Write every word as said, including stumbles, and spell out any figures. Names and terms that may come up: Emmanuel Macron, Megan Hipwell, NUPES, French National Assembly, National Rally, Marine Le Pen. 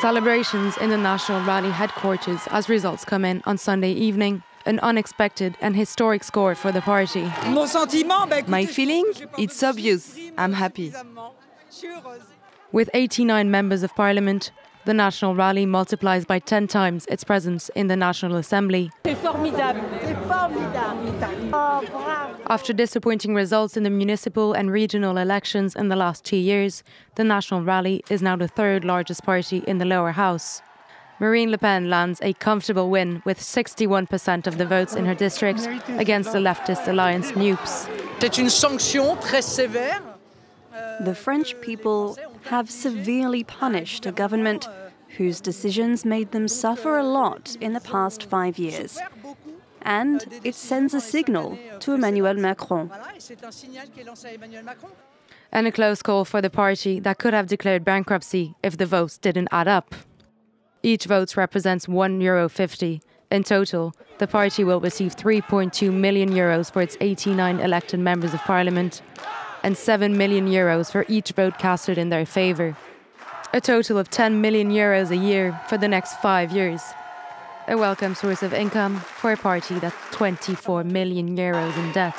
Celebrations in the National Rally headquarters as results come in on Sunday evening. An unexpected and historic score for the party. My feeling? It's obvious. I'm happy. With eighty-nine members of parliament, the National Rally multiplies by ten times its presence in the National Assembly. After disappointing results in the municipal and regional elections in the last two years, the National Rally is now the third largest party in the lower house. Marine Le Pen lands a comfortable win with sixty-one percent of the votes in her district against the leftist alliance NUPES. The French people have severely punished a government whose decisions made them suffer a lot in the past five years. And it sends a signal to Emmanuel Macron. And a close call for the party that could have declared bankruptcy if the votes didn't add up. Each vote represents one euro fifty. In total, the party will receive three point two million euros for its eighty-nine elected members of parliament and seven million euros for each vote casted in their favour. A total of ten million euros a year for the next five years. A welcome source of income for a party that's twenty-four million euros in debt.